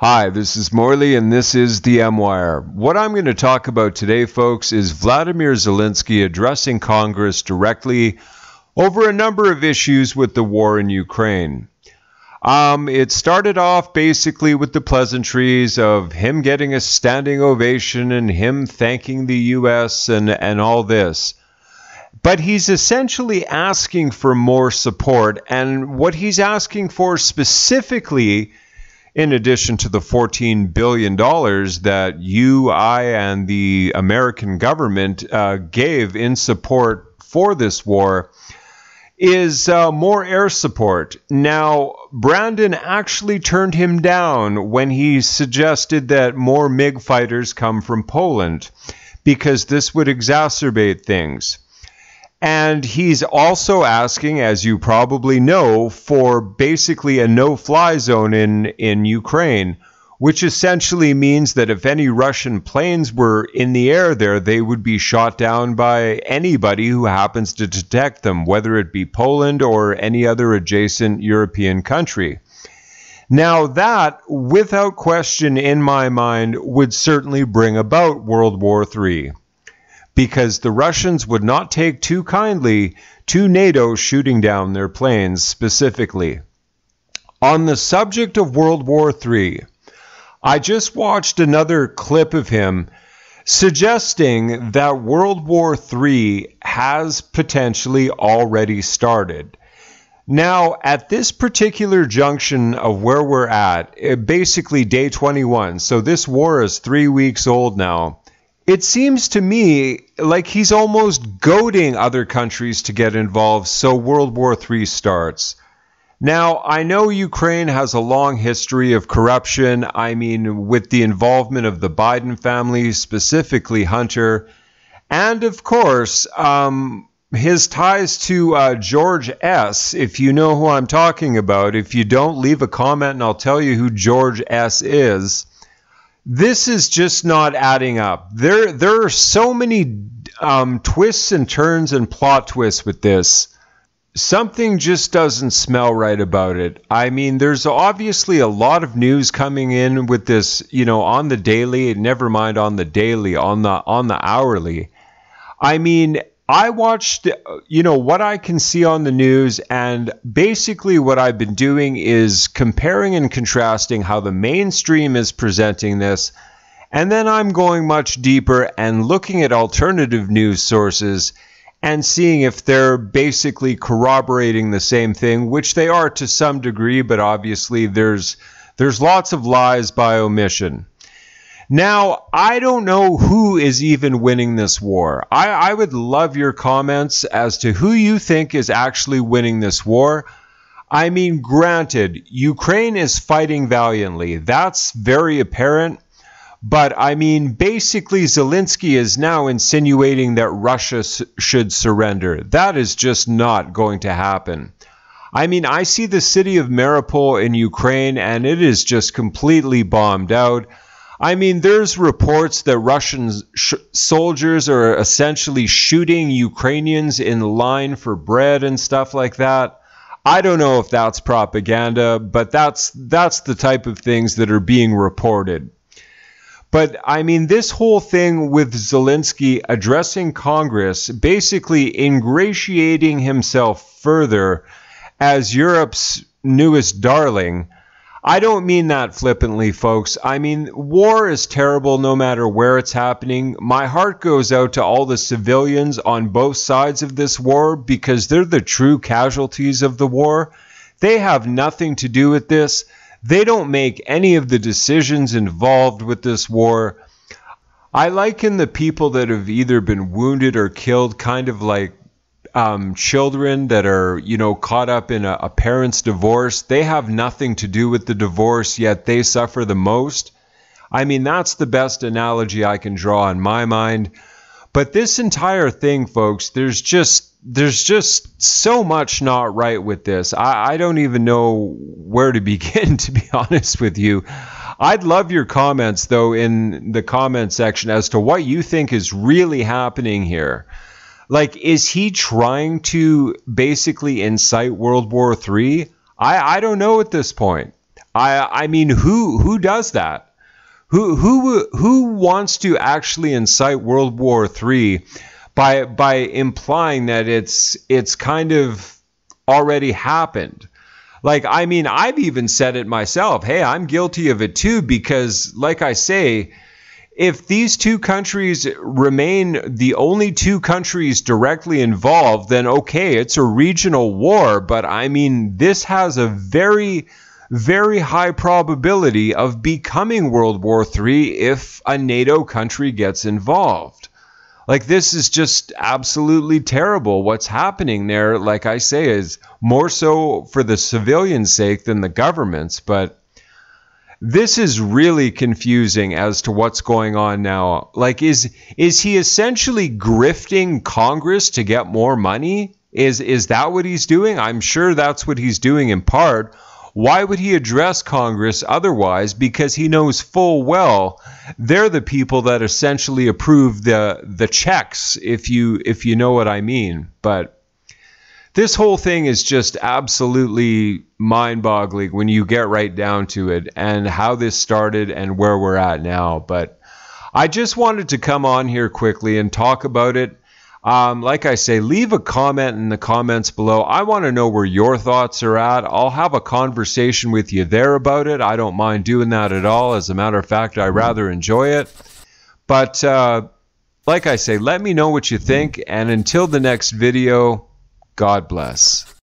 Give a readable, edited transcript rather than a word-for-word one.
Hi, this is Morley and this is the M Wire. What I'm going to talk about today, folks, is Vladimir Zelensky addressing Congress directly over a number of issues with the war in Ukraine. It started off basically with the pleasantries of him getting a standing ovation and him thanking the U.S. and all this. But he's essentially asking for more support, and what he's asking for specifically, in addition to the $14 billion that you, I, and the American government gave in support for this war, is more air support. Now, Brandon actually turned him down when he suggested that more MiG fighters come from Poland, because this would exacerbate things. And he's also asking, as you probably know, for basically a no-fly zone in Ukraine, which essentially means that if any Russian planes were in the air there, they would be shot down by anybody who happens to detect them, whether it be Poland or any other adjacent European country. Now that, without question in my mind, would certainly bring about World War III, because the Russians would not take too kindly to NATO shooting down their planes specifically. On the subject of World War III, I just watched another clip of him suggesting that World War III has potentially already started. Now, at this particular junction of where we're at, basically day 21, so this war is 3 weeks old now, it seems to me like he's almost goading other countries to get involved so World War III starts. Now, I know Ukraine has a long history of corruption. I mean, with the involvement of the Biden family, specifically Hunter, and of course, his ties to George S., if you know who I'm talking about. If you don't, leave a comment and I'll tell you who George S. is. This is just not adding up. There are so many twists and turns and plot twists with this. Something just doesn't smell right about it. I mean, there's obviously a lot of news coming in with this, you know, on the daily, never mind on the daily, on the hourly. I mean, I watched, you know, what I can see on the news, and basically what I've been doing is comparing and contrasting how the mainstream is presenting this, and then I'm going much deeper and looking at alternative news sources and seeing if they're basically corroborating the same thing, which they are to some degree, but obviously there's lots of lies by omission. Now, I don't know who is even winning this war. I would love your comments as to who you think is actually winning this war. I mean, granted, Ukraine is fighting valiantly. That's very apparent. But, I mean, basically, Zelensky is now insinuating that Russia should surrender. That is just not going to happen. I mean, I see the city of Mariupol in Ukraine, and it is just completely bombed out. I mean, there's reports that Russian soldiers are essentially shooting Ukrainians in line for bread and stuff like that. I don't know if that's propaganda, but that's the type of things that are being reported. But, I mean, this whole thing with Zelensky addressing Congress, basically ingratiating himself further as Europe's newest darling, I don't mean that flippantly, folks. I mean, war is terrible no matter where it's happening. My heart goes out to all the civilians on both sides of this war, because they're the true casualties of the war. They have nothing to do with this. They don't make any of the decisions involved with this war. I liken the people that have either been wounded or killed kind of like children that are, you know, caught up in a parent's divorce. They have nothing to do with the divorce, yet they suffer the most. I mean, that's the best analogy I can draw in my mind. But this entire thing, folks, there's just so much not right with this. I don't even know where to begin, to be honest with you. I'd love your comments, though, in the comment section as to what you think is really happening here. Like, is he trying to basically incite World War III? I don't know at this point. I mean, who does that? Who wants to actually incite World War III by implying that it's kind of already happened? Like, I mean, I've even said it myself. Hey, I'm guilty of it too, because like I say, if these two countries remain the only two countries directly involved, then okay, it's a regional war. But I mean, this has a very, very high probability of becoming World War III if a NATO country gets involved. Like, this is just absolutely terrible. What's happening there, like I say, is more so for the civilian's sake than the government's. But this is really confusing as to what's going on now. Like, is he essentially grifting Congress to get more money? Is that what he's doing? I'm sure that's what he's doing in part. Why would he address Congress otherwise? Because he knows full well they're the people that essentially approve the checks, if you know what I mean. But this whole thing is just absolutely mind-boggling when you get right down to it, and how this started and where we're at now. But I just wanted to come on here quickly and talk about it. Like I say, leave a comment in the comments below. I want to know where your thoughts are at. I'll have a conversation with you there about it. I don't mind doing that at all. As a matter of fact, I rather enjoy it. But like I say, let me know what you think. And until the next video, God bless.